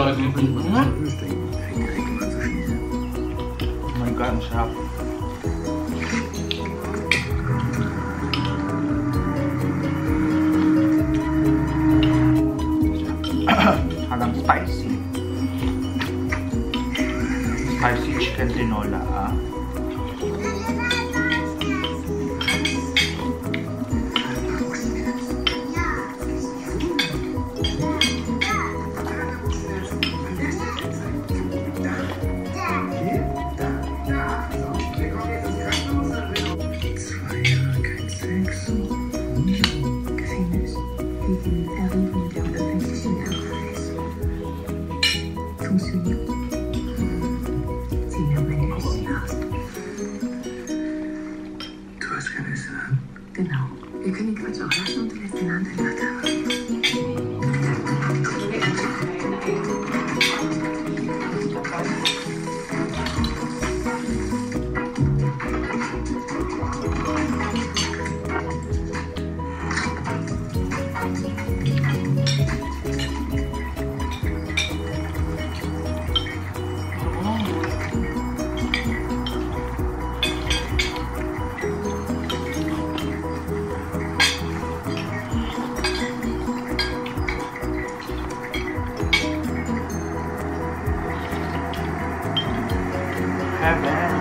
oder ist nicht gut, ne? Mein Gott, ein Schaf. Hagan spicy. Spicy chicken tinola. Genau. Wir können den Quatsch auch lassen und den letzten Hand einladen. Have that.